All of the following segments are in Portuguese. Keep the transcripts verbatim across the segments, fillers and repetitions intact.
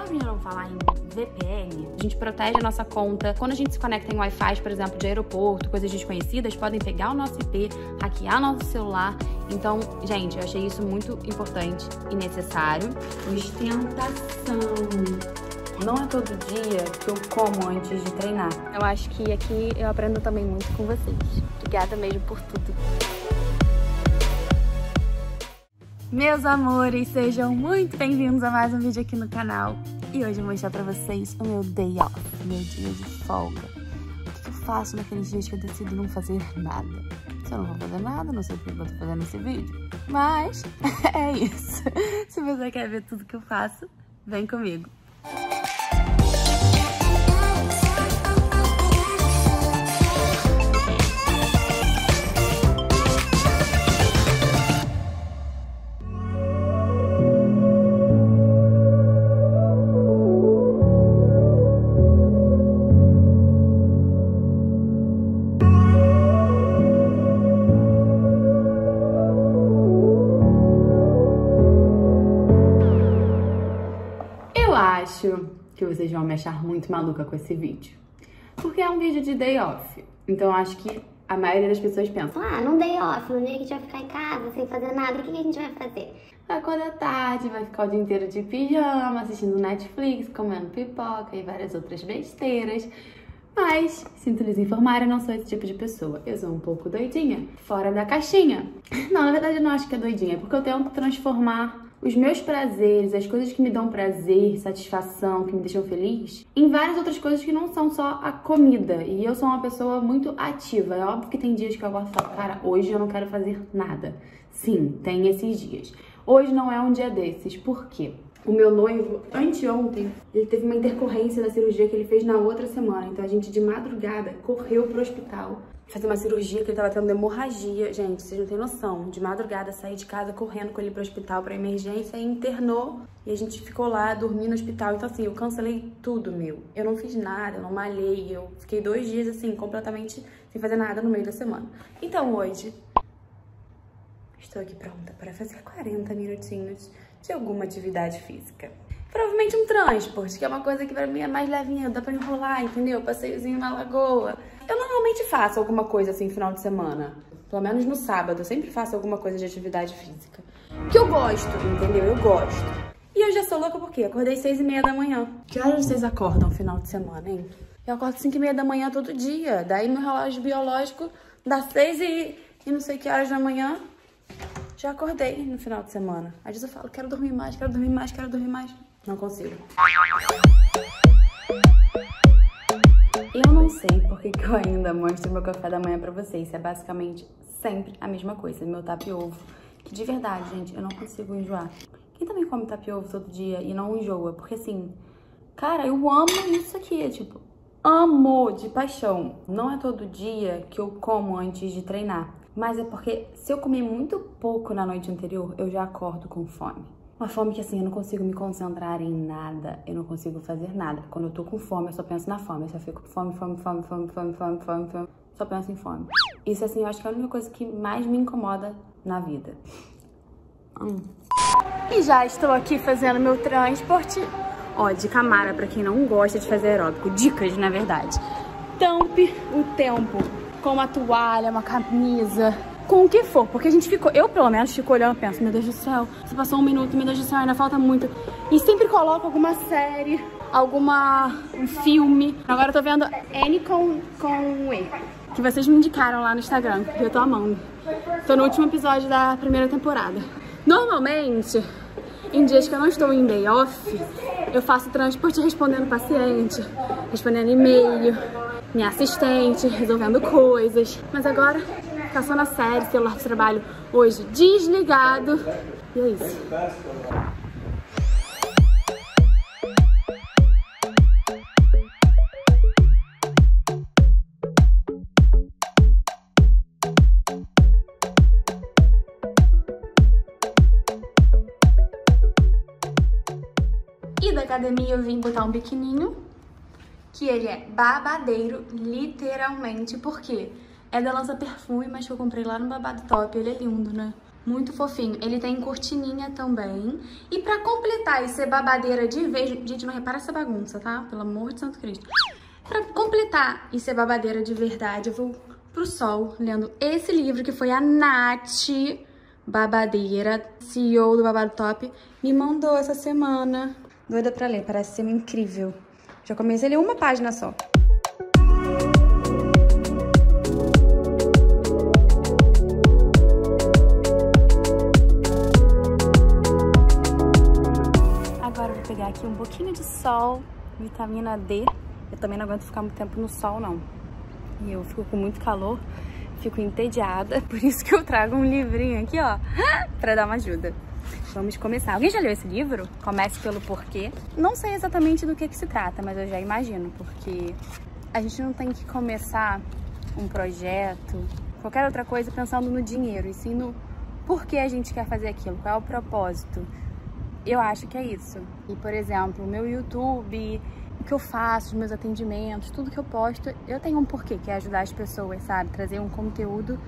já ouviram falar em V P N? A gente protege a nossa conta. Quando a gente se conecta em Wi-Fi, por exemplo, de aeroporto, coisas desconhecidas, podem pegar o nosso I P, hackear nosso celular. Então, gente, eu achei isso muito importante e necessário. Ostentação. Não é todo dia que eu como antes de treinar. Eu acho que aqui eu aprendo também muito com vocês. Obrigada mesmo por tudo. Meus amores, sejam muito bem-vindos a mais um vídeo aqui no canal. E hoje eu vou mostrar pra vocês o meu day off, meu dia de folga. O que eu faço naqueles dias que eu decido não fazer nada? Se eu não vou fazer nada, não sei o que eu vou fazer nesse vídeo. Mas é isso. Se você quer ver tudo que eu faço, vem comigo. Que vocês vão me achar muito maluca com esse vídeo. Porque é um vídeo de day off. Então acho que a maioria das pessoas pensa: ah, num day off, num dia que a gente vai ficar em casa sem fazer nada, o que a gente vai fazer? Vai acordar tarde, vai ficar o dia inteiro de pijama, assistindo Netflix, comendo pipoca e várias outras besteiras. Mas, sinto lhes informar, eu não sou esse tipo de pessoa. Eu sou um pouco doidinha, fora da caixinha. Não, na verdade eu não acho que é doidinha, porque eu tento transformar os meus prazeres, as coisas que me dão prazer, satisfação, que me deixam feliz, em várias outras coisas que não são só a comida. E eu sou uma pessoa muito ativa. É óbvio que tem dias que eu gosto de falar, cara, hoje eu não quero fazer nada. Sim, tem esses dias. Hoje não é um dia desses. Por quê? O meu noivo, anteontem, ele teve uma intercorrência da cirurgia que ele fez na outra semana. Então a gente, de madrugada, correu pro hospital fazer uma cirurgia que ele tava tendo hemorragia. Gente, vocês não têm noção. De madrugada, saí de casa correndo com ele pro hospital pra emergência e internou. E a gente ficou lá, dormi no hospital. Então assim, eu cancelei tudo, meu. Eu não fiz nada, eu não malhei. Eu fiquei dois dias assim, completamente sem fazer nada no meio da semana. Então hoje, estou aqui pronta para fazer quarenta minutinhos de alguma atividade física. Provavelmente um transporte, que é uma coisa que pra mim é mais levinha, dá pra enrolar, entendeu? Passeiozinho na lagoa. Eu normalmente faço alguma coisa assim no final de semana. Pelo menos no sábado, eu sempre faço alguma coisa de atividade física. Que eu gosto, entendeu? Eu gosto. E eu já sou louca porque acordei seis e meia da manhã. Que horas vocês acordam no final de semana, hein? Eu acordo cinco e meia da manhã todo dia. Daí meu relógio biológico dá seis e, e não sei que horas da manhã. Já acordei no final de semana. Às vezes eu falo, quero dormir mais, quero dormir mais, quero dormir mais. Não consigo. Eu não sei porque que eu ainda mostro meu café da manhã pra vocês. Isso é basicamente sempre a mesma coisa. Meu tapiovo, que de verdade, gente, eu não consigo enjoar. Quem também come tapiovo todo dia e não enjoa? Porque assim, cara, eu amo isso aqui, tipo, amo de paixão. Não é todo dia que eu como antes de treinar. Mas é porque se eu comer muito pouco na noite anterior, eu já acordo com fome. Uma fome que assim, eu não consigo me concentrar em nada, eu não consigo fazer nada. Quando eu tô com fome, eu só penso na fome, eu só fico com fome, fome, fome, fome, fome, fome, fome, fome, só penso em fome. Isso assim, eu acho que é a única coisa que mais me incomoda na vida. Hum. E já estou aqui fazendo meu transporte, ó, de Camara, pra quem não gosta de fazer aeróbico, dicas na verdade. Tampe o tempo com uma toalha, uma camisa, com o que for, porque a gente ficou, eu pelo menos fico olhando e penso, meu Deus do céu, se passou um minuto, meu Deus do céu, ainda falta muito. E sempre coloco alguma série, alguma, um filme. Agora eu tô vendo N com, com E, que vocês me indicaram lá no Instagram, porque eu tô amando. Tô no último episódio da primeira temporada. Normalmente, em dias que eu não estou em day off, eu faço transporte respondendo paciente, respondendo e-mail, minha assistente, resolvendo coisas. Mas agora, passando a série, celular de trabalho hoje desligado. E é isso. E da academia eu vim botar um biquininho, que ele é babadeiro, literalmente, porque é da Lança Perfume, mas que eu comprei lá no Babado Top. Ele é lindo, né? muito fofinho. Ele tem cortininha também. E pra completar e ser babadeira de vez... Gente, mas repara essa bagunça, tá? Pelo amor de Santo Cristo. Pra completar e ser babadeira de verdade, eu vou pro sol lendo esse livro que foi a Nath Babadeira, C E O do Babado Top, me mandou essa semana. Doida pra ler, parece ser incrível. Já comecei a ler uma página só. Agora eu vou pegar aqui um pouquinho de sol, vitamina D. Eu também não aguento ficar muito tempo no sol, não. E eu fico com muito calor, fico entediada. Por isso que eu trago um livrinho aqui, ó, pra dar uma ajuda. Vamos começar. Alguém já leu esse livro? Comece pelo porquê. Não sei exatamente do que que se trata, mas eu já imagino, porque a gente não tem que começar um projeto, qualquer outra coisa, pensando no dinheiro, e sim no porquê a gente quer fazer aquilo, qual é o propósito. Eu acho que é isso. E, por exemplo, o meu YouTube, o que eu faço, os meus atendimentos, tudo que eu posto, eu tenho um porquê, que é ajudar as pessoas, sabe? Trazer um conteúdo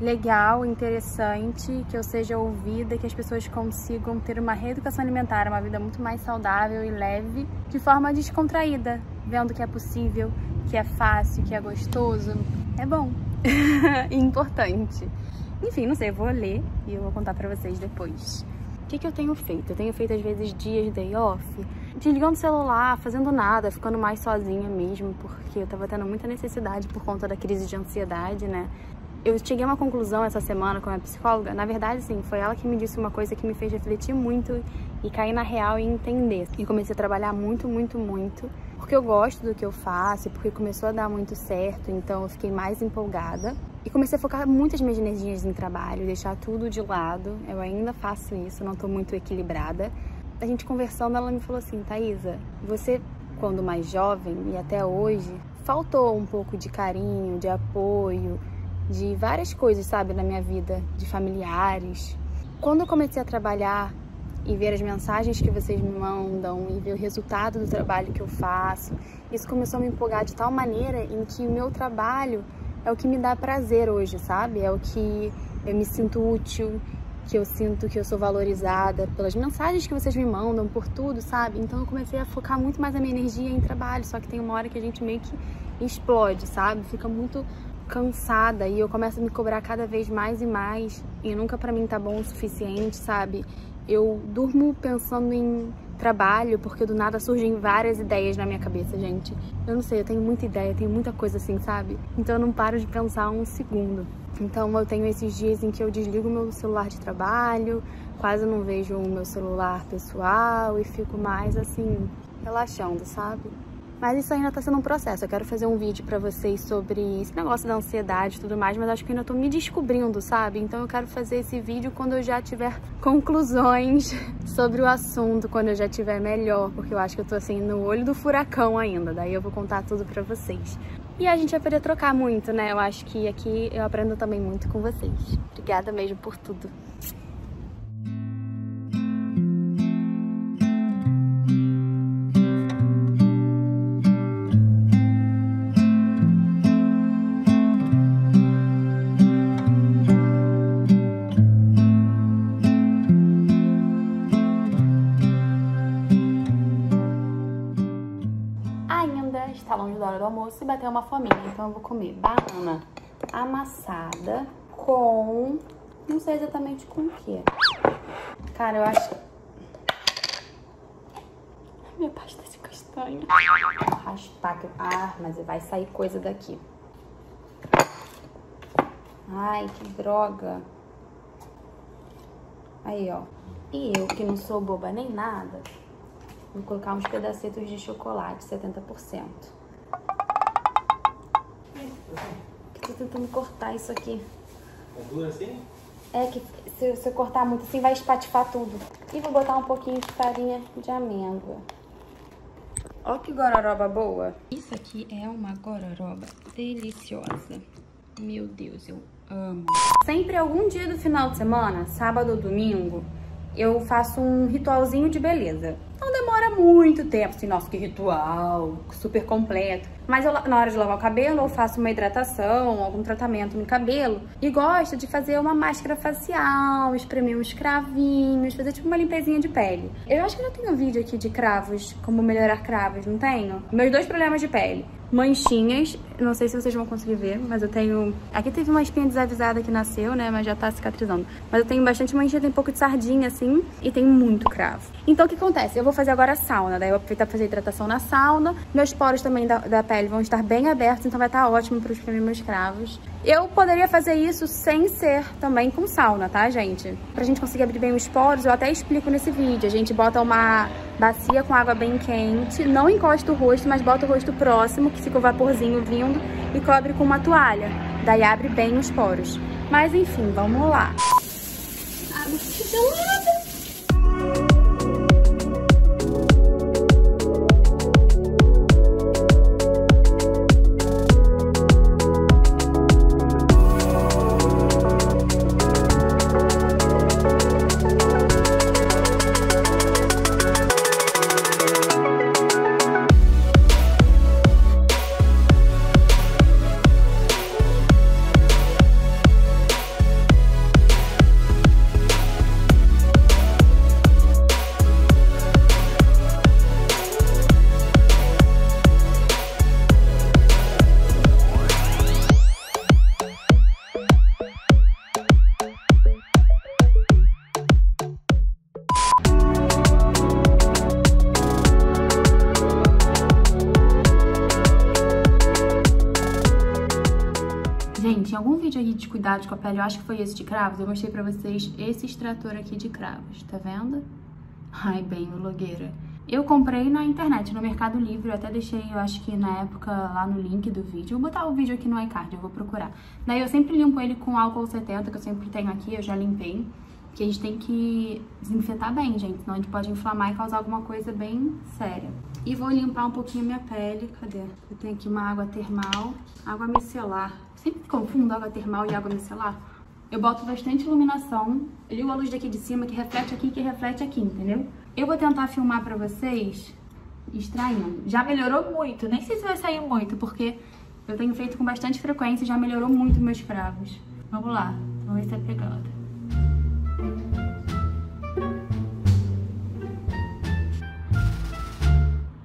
legal, interessante, que eu seja ouvida, que as pessoas consigam ter uma reeducação alimentar, uma vida muito mais saudável e leve, de forma descontraída, vendo que é possível, que é fácil, que é gostoso. É bom e importante. Enfim, não sei, eu vou ler e eu vou contar pra vocês depois. O que que eu tenho feito? Eu tenho feito, às vezes, dias day off, desligando o celular, fazendo nada, ficando mais sozinha mesmo, porque eu tava tendo muita necessidade por conta da crise de ansiedade, né? Eu cheguei a uma conclusão essa semana com a minha psicóloga. Na verdade, sim, foi ela que me disse uma coisa que me fez refletir muito e cair na real e entender. E comecei a trabalhar muito, muito, muito, porque eu gosto do que eu faço, porque começou a dar muito certo, então eu fiquei mais empolgada. E comecei a focar muitas minhas energias no trabalho, deixar tudo de lado. Eu ainda faço isso, não tô muito equilibrada. A gente conversando, ela me falou assim: Thaisa, você, quando mais jovem e até hoje, faltou um pouco de carinho, de apoio, de várias coisas, sabe, na minha vida, de familiares. Quando eu comecei a trabalhar e ver as mensagens que vocês me mandam e ver o resultado do trabalho que eu faço, isso começou a me empolgar de tal maneira em que o meu trabalho é o que me dá prazer hoje, sabe? É o que eu me sinto útil, que eu sinto que eu sou valorizada pelas mensagens que vocês me mandam, por tudo, sabe? Então eu comecei a focar muito mais a minha energia em trabalho, só que tem uma hora que a gente meio que explode, sabe? Fica muito cansada e eu começo a me cobrar cada vez mais e mais, e nunca pra mim tá bom o suficiente, sabe? Eu durmo pensando em trabalho, porque do nada surgem várias ideias na minha cabeça, gente. Eu não sei, eu tenho muita ideia, eu tenho muita coisa assim, sabe? Então eu não paro de pensar um segundo. Então eu tenho esses dias em que eu desligo meu celular de trabalho, quase não vejo o meu celular pessoal e fico mais assim, relaxando, sabe? Mas isso ainda tá sendo um processo. Eu quero fazer um vídeo pra vocês sobre esse negócio da ansiedade e tudo mais, mas acho que ainda tô me descobrindo, sabe? Então eu quero fazer esse vídeo quando eu já tiver conclusões sobre o assunto, quando eu já tiver melhor, porque eu acho que eu tô assim no olho do furacão ainda. Daí eu vou contar tudo pra vocês. E a gente vai poder trocar muito, né? Eu acho que aqui eu aprendo também muito com vocês. Obrigada mesmo por tudo. Tá longe da hora do almoço e bateu uma fominha, então eu vou comer banana amassada com... não sei exatamente com o que. Cara, eu acho... minha pasta de castanha. Vou raspar que... ah, mas vai sair coisa daqui. Ai, que droga. Aí, ó. E eu, que não sou boba nem nada, vou colocar uns pedacetos de chocolate, setenta por cento. Tô tentando cortar isso aqui. É duro assim? É que se, se eu cortar muito assim, vai espatifar tudo. E vou botar um pouquinho de farinha de amêndoa. Ó que gororoba boa. Isso aqui é uma gororoba deliciosa. Meu Deus, eu amo. Sempre algum dia do final de semana, sábado ou domingo, eu faço um ritualzinho de beleza. Não demora muito tempo, assim, nossa, que ritual, super completo. Mas eu, na hora de lavar o cabelo, eu faço uma hidratação, algum tratamento no cabelo. E gosto de fazer uma máscara facial, espremer uns cravinhos, fazer tipo uma limpezinha de pele. Eu acho que eu já tenho um vídeo aqui de cravos, como melhorar cravos, não tenho? Meus dois problemas de pele. Manchinhas, não sei se vocês vão conseguir ver, mas eu tenho... Aqui teve uma espinha desavisada que nasceu, né, mas já tá cicatrizando. Mas eu tenho bastante manchinha, tem um pouco de sardinha, assim, e tem muito cravo. Então o que acontece? Eu vou fazer agora a sauna, daí eu vou aproveitar pra fazer hidratação na sauna. Meus poros também da, da pele vão estar bem abertos, então vai estar ótimo pra espremer meus cravos. Eu poderia fazer isso sem ser também com sauna, tá, gente? Pra gente conseguir abrir bem os poros, eu até explico nesse vídeo. A gente bota uma bacia com água bem quente, não encosta o rosto, mas bota o rosto próximo, que fica o vaporzinho vindo, e cobre com uma toalha. Daí abre bem os poros. Mas enfim, vamos lá. Água gelada! De cuidado com a pele, eu acho que foi esse de cravos. Eu mostrei pra vocês esse extrator aqui de cravos, tá vendo? Ai, bem, logueira. Eu comprei na internet, no Mercado Livre. Eu até deixei, eu acho que na época, lá no link do vídeo. Eu vou botar o vídeo aqui no iCard, eu vou procurar. Daí eu sempre limpo ele com álcool setenta, que eu sempre tenho aqui, eu já limpei. Porque a gente tem que desinfetar bem, gente, senão a gente pode inflamar e causar alguma coisa bem séria. E vou limpar um pouquinho a minha pele. Cadê? Eu tenho aqui uma água termal, água micelar. Sempre confundo água termal e água micelar. Eu boto bastante iluminação, ligo a luz daqui de cima, que reflete aqui, que reflete aqui, entendeu? Eu vou tentar filmar pra vocês, extraindo. Já melhorou muito, nem sei se vai sair muito, porque eu tenho feito com bastante frequência e já melhorou muito meus cravos. Vamos lá, vamos ver se tá pegando.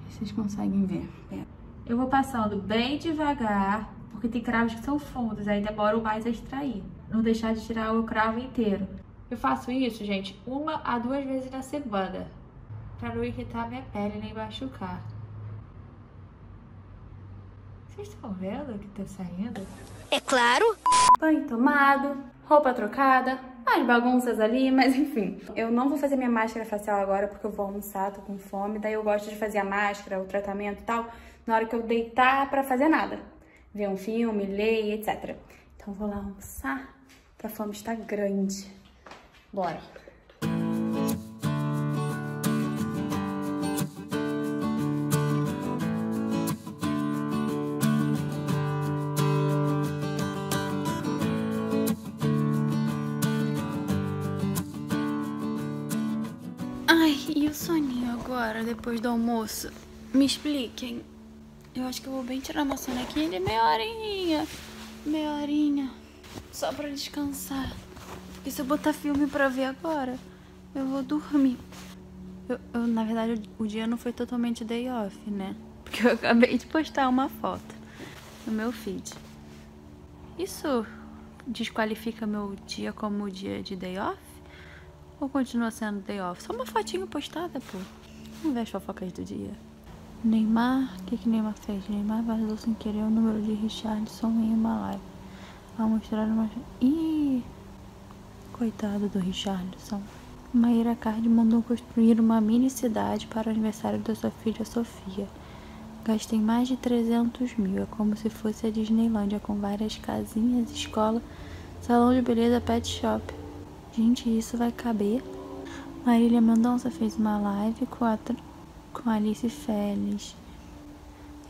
Vocês conseguem ver. Eu vou passando bem devagar, porque tem cravos que são fundos, aí demora mais a extrair. Não deixar de tirar o cravo inteiro. Eu faço isso, gente, uma a duas vezes na semana, pra não irritar minha pele nem machucar. Vocês estão vendo o que tá saindo? É claro! Banho tomado, roupa trocada, mais bagunças ali, mas enfim. Eu não vou fazer minha máscara facial agora porque eu vou almoçar, tô com fome. Daí eu gosto de fazer a máscara, o tratamento e tal, na hora que eu deitar pra fazer nada. Ver um filme, ler, etcétera. Então vou lá almoçar, porque a fome está grande. Bora! E o soninho agora, depois do almoço? Me expliquem. Eu acho que eu vou bem tirar uma sonequinha de meia horinha. Meia horinha. Só pra descansar. Porque se eu botar filme pra ver agora, eu vou dormir. Eu, eu, na verdade, o dia não foi totalmente day off, né? Porque eu acabei de postar uma foto no meu feed. Isso desqualifica meu dia como dia de day off? Ou continua sendo day off? Só uma fotinho postada, pô. Vamos ver as fofocas do dia. Neymar, o que que Neymar fez? Neymar vazou sem querer o número de Richarlison em uma live. Ao mostrar uma... Ih! Coitado do Richarlison. Maíra Card mandou construir uma mini cidade para o aniversário da sua filha Sofia. Gastei mais de trezentos mil. É como se fosse a Disneylândia, com várias casinhas, escola, salão de beleza, pet shop. Gente, isso vai caber. Marília Mendonça fez uma live com a, com a Alice Félix.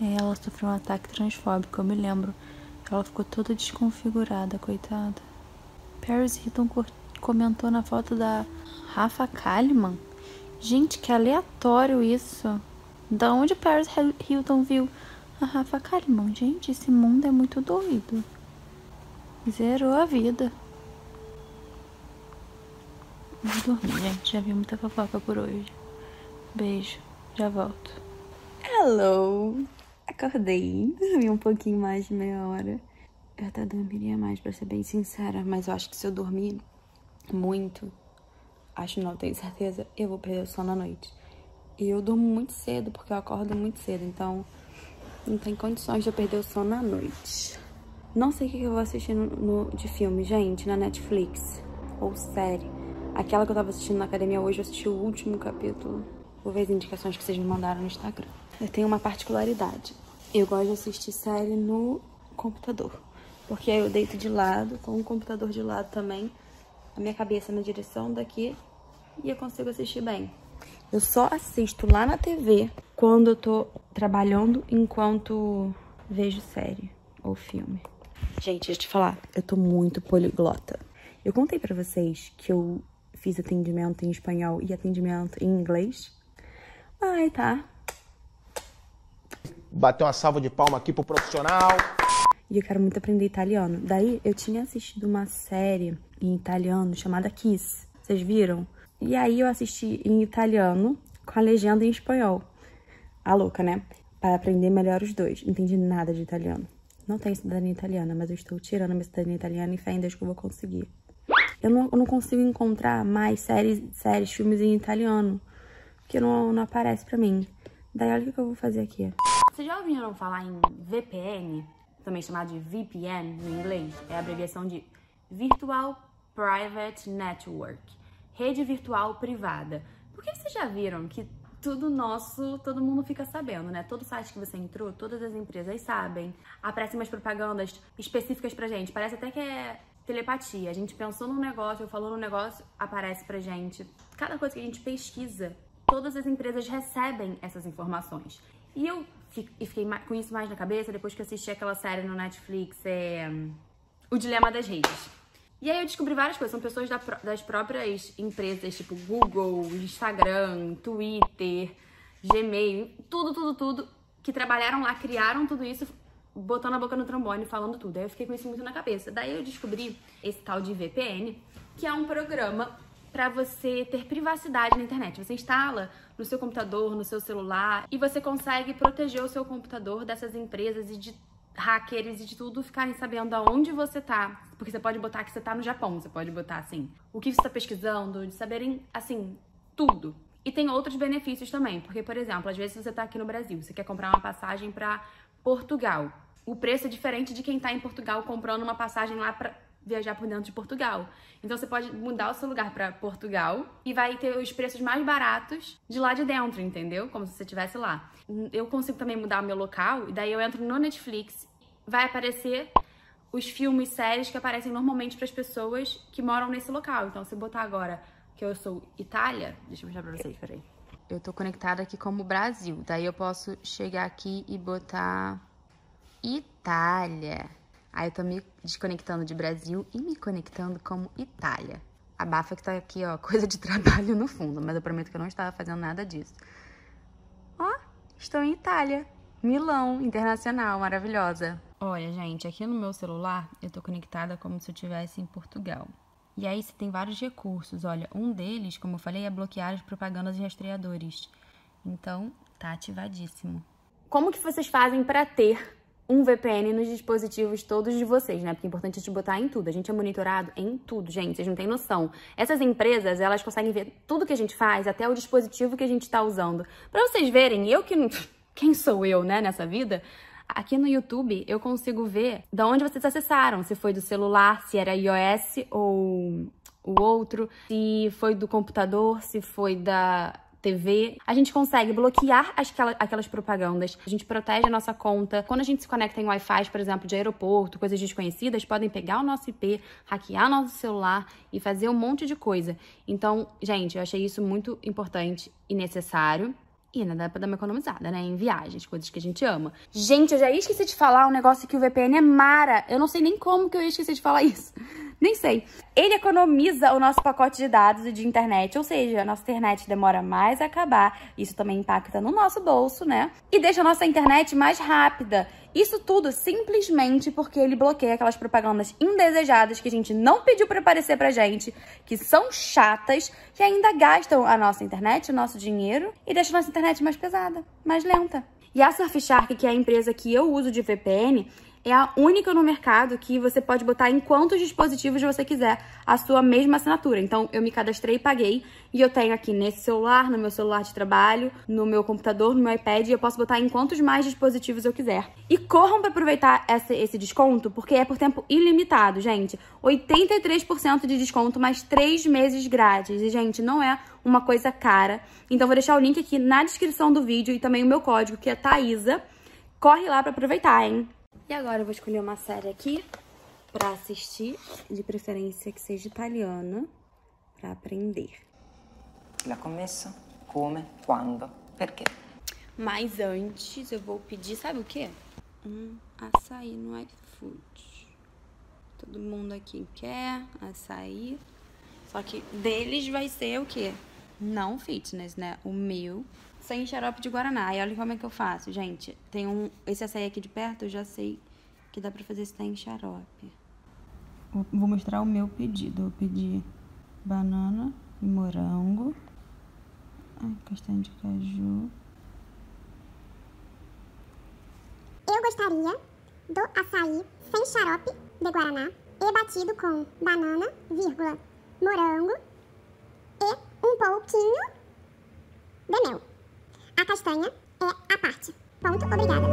Ela sofreu um ataque transfóbico, eu me lembro. Ela ficou toda desconfigurada, coitada. Paris Hilton comentou na foto da Rafa Kalimann. Gente, que aleatório isso. Da onde Paris Hilton viu a Rafa Kalimann? Gente, esse mundo é muito doido. Zerou a vida. Vou dormir, gente. Já vi muita fofoca por hoje. Beijo. Já volto. Hello. Acordei. Dormi um pouquinho mais de meia hora. Eu até dormiria mais, pra ser bem sincera. Mas eu acho que se eu dormir muito... Acho não, tenho certeza. Eu vou perder o sono à noite. E eu durmo muito cedo, porque eu acordo muito cedo. Então, não tem condições de eu perder o sono à noite. Não sei o que eu vou assistir no, no, de filme, gente, na Netflix. Ou série. Aquela que eu tava assistindo na academia hoje, eu assisti o último capítulo. Vou ver as indicações que vocês me mandaram no Instagram. Eu tenho uma particularidade. Eu gosto de assistir série no computador. Porque aí eu deito de lado, com o computador de lado também. A minha cabeça na direção daqui. E eu consigo assistir bem. Eu só assisto lá na T V quando eu tô trabalhando enquanto vejo série ou filme. Gente, deixa eu te falar. Eu tô muito poliglota. Eu contei pra vocês que eu... Fiz atendimento em espanhol e atendimento em inglês. Ai, tá. Bateu uma salva de palma aqui pro profissional. E eu quero muito aprender italiano. Daí, eu tinha assistido uma série em italiano chamada Kiss. Vocês viram? E aí, eu assisti em italiano com a legenda em espanhol. A louca, né? Para aprender melhor os dois. Não entendi nada de italiano. Não tenho cidadania italiana, mas eu estou tirando a minha cidadania italiana e fé em Deus que eu vou conseguir. Eu não, eu não consigo encontrar mais séries, séries, filmes em italiano, porque não, não aparece pra mim. Daí olha o que eu vou fazer aqui. Vocês já ouviram falar em V P N, também chamado de V P N no inglês? É a abreviação de Virtual Private Network, rede virtual privada. Porque vocês já viram que tudo nosso, todo mundo fica sabendo, né? Todo site que você entrou, todas as empresas sabem. Aparecem umas propagandas específicas pra gente, parece até que é... Telepatia, a gente pensou num negócio, eu falou num negócio, aparece pra gente. Cada coisa que a gente pesquisa, todas as empresas recebem essas informações. E eu fiquei com isso mais na cabeça depois que eu assisti aquela série no Netflix, é... O Dilema das Redes. E aí eu descobri várias coisas, são pessoas das próprias empresas, tipo Google, Instagram, Twitter, Gmail, tudo, tudo, tudo, que trabalharam lá, criaram tudo isso... botando a boca no trombone, falando tudo. Aí eu fiquei com isso muito na cabeça. Daí eu descobri esse tal de V P N, que é um programa pra você ter privacidade na internet. Você instala no seu computador, no seu celular, e você consegue proteger o seu computador dessas empresas e de hackers e de tudo ficarem sabendo aonde você tá. Porque você pode botar que você tá no Japão, você pode botar, assim, o que você tá pesquisando, de saberem, assim, tudo. E tem outros benefícios também, porque, por exemplo, às vezes você tá aqui no Brasil, você quer comprar uma passagem pra Portugal. O preço é diferente de quem tá em Portugal comprando uma passagem lá pra viajar por dentro de Portugal. Então você pode mudar o seu lugar pra Portugal e vai ter os preços mais baratos de lá de dentro, entendeu? Como se você estivesse lá. Eu consigo também mudar o meu local e daí eu entro no Netflix, vai aparecer os filmes, séries que aparecem normalmente pras pessoas que moram nesse local. Então se eu botar agora que eu sou Itália, deixa eu mostrar pra vocês, peraí. Eu tô conectada aqui como Brasil, daí eu posso chegar aqui e botar Itália. Aí eu tô me desconectando de Brasil e me conectando como Itália. Abafa que tá aqui, ó, coisa de trabalho no fundo, mas eu prometo que eu não estava fazendo nada disso. Ó, estou em Itália, Milão, internacional, maravilhosa. Olha, gente, aqui no meu celular eu tô conectada como se eu estivesse em Portugal. E aí você tem vários recursos, olha, um deles, como eu falei, é bloquear as propagandas e rastreadores. Então, tá ativadíssimo. Como que vocês fazem pra ter um V P N nos dispositivos todos de vocês, né? Porque é importante a gente botar em tudo, a gente é monitorado em tudo, gente, vocês não têm noção. Essas empresas, elas conseguem ver tudo que a gente faz, até o dispositivo que a gente tá usando. Pra vocês verem, eu que... Quem sou eu, né, nessa vida... Aqui no YouTube, eu consigo ver de onde vocês acessaram, se foi do celular, se era iOS ou o outro, se foi do computador, se foi da T V. A gente consegue bloquear as, aquelas propagandas, a gente protege a nossa conta. Quando a gente se conecta em Wi-Fi, por exemplo, de aeroporto, coisas desconhecidas, podem pegar o nosso I P, hackear nosso celular e fazer um monte de coisa. Então, gente, eu achei isso muito importante e necessário. E ainda dá pra dar uma economizada, né? Em viagens, coisas que a gente ama. Gente, eu já ia esquecer de falar um negócio que o V P N é mara. Eu não sei nem como que eu ia esquecer de falar isso. Nem sei. Ele economiza o nosso pacote de dados e de internet. Ou seja, a nossa internet demora mais a acabar. Isso também impacta no nosso bolso, né? E deixa a nossa internet mais rápida. Isso tudo simplesmente porque ele bloqueia aquelas propagandas indesejadas que a gente não pediu pra aparecer pra gente, que são chatas, que ainda gastam a nossa internet, o nosso dinheiro, e deixam a nossa internet mais pesada, mais lenta. E a Surfshark, que é a empresa que eu uso de V P N, é a única no mercado que você pode botar em quantos dispositivos você quiser a sua mesma assinatura. Então, eu me cadastrei e paguei. E eu tenho aqui nesse celular, no meu celular de trabalho, no meu computador, no meu iPad. E eu posso botar em quantos mais dispositivos eu quiser. E corram para aproveitar essa, esse desconto, porque é por tempo ilimitado, gente. oitenta e três por cento de desconto, mais três meses grátis. E, gente, não é uma coisa cara. Então, vou deixar o link aqui na descrição do vídeo e também o meu código, que é Thaisa. Corre lá para aproveitar, hein? E agora eu vou escolher uma série aqui pra assistir, de preferência que seja italiana, pra aprender. La começa, come, quando, perché. Mas antes eu vou pedir, sabe o quê? Um açaí no iFood. Todo mundo aqui quer açaí, só que deles vai ser o quê? Não fitness, né? O meu... sem xarope de guaraná. E olha como é que eu faço, gente. Tem um... esse açaí aqui de perto, eu já sei que dá pra fazer se tá em xarope. Vou mostrar o meu pedido. Eu pedi banana e morango. Ai, castanha de caju. Eu gostaria do açaí sem xarope de guaraná e batido com banana, vírgula, morango e um pouquinho de mel. A castanha é a parte. Ponto, obrigada.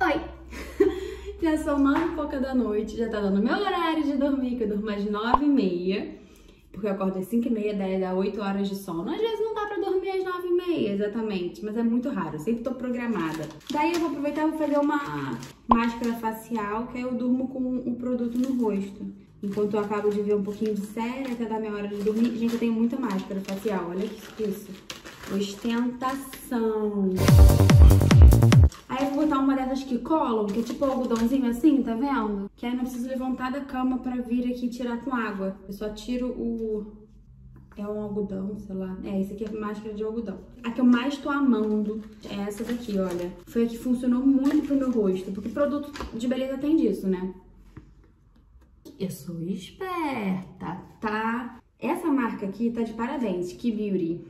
Oi! Já são nove e pouca da noite, já tá dando meu horário de dormir, que eu durmo às nove e meia, porque eu acordo às cinco e meia, dez, dá oito horas de sono. Às vezes não dá pra dormir às nove e meia, exatamente, mas é muito raro, eu sempre tô programada. Daí eu vou aproveitar e vou fazer uma máscara facial, que aí eu durmo com um produto no rosto. Enquanto eu acabo de ver um pouquinho de série, até dar minha hora de dormir. Gente, eu tenho muita máscara facial, olha isso. Ostentação. Aí eu vou botar uma dessas que colam, que é tipo um algodãozinho assim, tá vendo? Que aí não preciso levantar da cama pra vir aqui tirar com água. Eu só tiro o... é um algodão, sei lá. É, esse aqui é máscara de algodão. A que eu mais tô amando é essa daqui, olha. Foi a que funcionou muito pro meu rosto, porque produto de beleza tem disso, né? Eu sou esperta, tá? Essa marca aqui tá de parabéns, que beauty.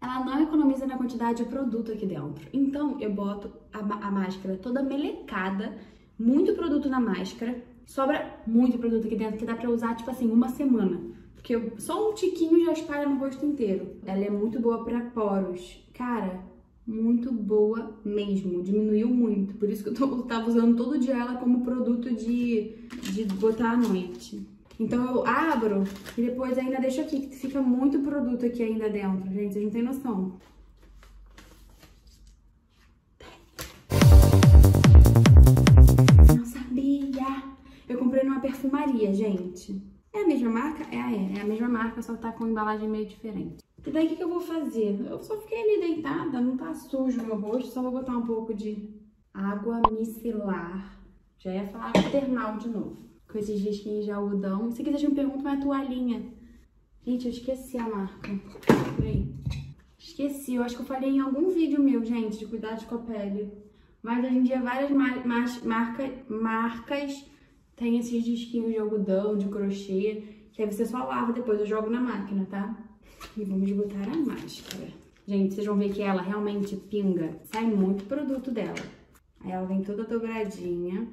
Ela não economiza na quantidade de produto aqui dentro. Então, eu boto a, a máscara toda melecada, muito produto na máscara, sobra muito produto aqui dentro, que dá pra usar, tipo assim, uma semana. Porque eu, só um tiquinho já espalha no rosto inteiro. Ela é muito boa pra poros. Cara, muito boa mesmo. Diminuiu muito. Por isso que eu, tô, eu tava usando todo dia ela como produto de, de botar à noite. Então eu abro e depois ainda deixo aqui, que fica muito produto aqui ainda dentro, gente, vocês não tem noção. Não sabia. Eu comprei numa perfumaria, gente. É a mesma marca? É, é, é a mesma marca, só tá com embalagem meio diferente. E daí o que, que eu vou fazer? Eu só fiquei ali deitada, não tá sujo meu rosto, só vou botar um pouco de água micelar. Já ia falar termal de novo. Com esses risquinhos de algodão. Se quiser, me pergunta uma toalhinha. Gente, eu esqueci a marca. Peraí. Esqueci. Eu acho que eu falei em algum vídeo meu, gente, de cuidados com a pele. Mas hoje em dia, várias mar mar marca marcas têm esses disquinhos de algodão, de crochê, que aí você só lava depois. Eu jogo na máquina, tá? E vamos botar a máscara. Gente, vocês vão ver que ela realmente pinga. Sai muito produto dela. Aí ela vem toda dobradinha.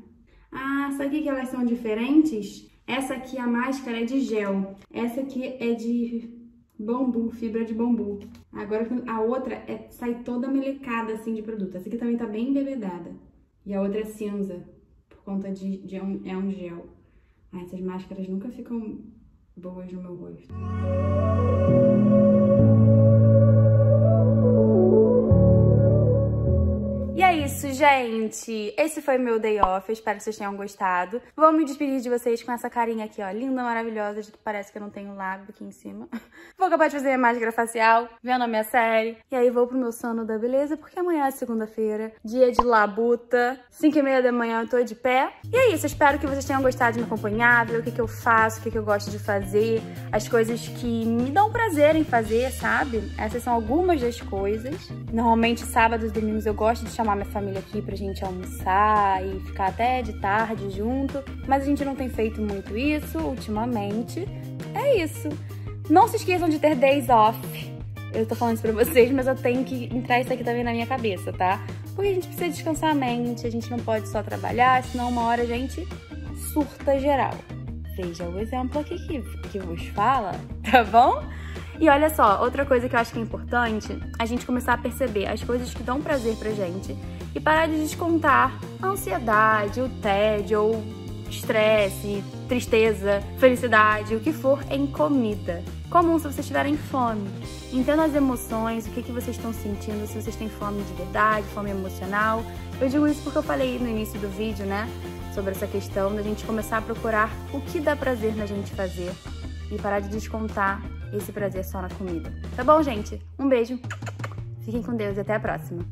Ah, sabe que elas são diferentes? Essa aqui, a máscara, é de gel. Essa aqui é de bambu, fibra de bambu. Agora a outra é, sai toda melecada, assim, de produto. Essa aqui também tá bem embebedada. E a outra é cinza, por conta de, de um, é um gel. Ah, essas máscaras nunca ficam boas no meu rosto. E é isso, gente. Esse foi meu day off. Espero que vocês tenham gostado. Vou me despedir de vocês com essa carinha aqui, ó. Linda, maravilhosa. Parece que eu não tenho lábio aqui em cima. Vou acabar de fazer minha máscara facial, vendo a minha série. E aí vou pro meu sono da beleza, porque amanhã é segunda-feira. Dia de labuta. cinco e meia da manhã eu tô de pé. E é isso. Espero que vocês tenham gostado de me acompanhar, ver o que que eu faço, o que que eu gosto de fazer. As coisas que me dão prazer em fazer, sabe? Essas são algumas das coisas. Normalmente, sábados e domingos, eu gosto de chamar minha família aqui pra gente almoçar e ficar até de tarde junto, mas a gente não tem feito muito isso ultimamente. É isso. Não se esqueçam de ter days off. Eu tô falando isso pra vocês, mas eu tenho que entrar isso aqui também na minha cabeça, tá? Porque a gente precisa descansar a mente, a gente não pode só trabalhar, senão uma hora a gente surta geral. Veja o exemplo aqui que, que vos fala, tá bom? E olha só, outra coisa que eu acho que é importante, a gente começar a perceber as coisas que dão prazer pra gente e parar de descontar a ansiedade, o tédio, ou estresse, tristeza, felicidade, o que for, em comida. Comum se vocês tiverem fome. Entenda as emoções, o que que vocês estão sentindo, se vocês têm fome de verdade, fome emocional. Eu digo isso porque eu falei no início do vídeo, né, sobre essa questão da gente começar a procurar o que dá prazer na gente fazer e parar de descontar esse prazer só na comida. Tá bom, gente? Um beijo, fiquem com Deus e até a próxima.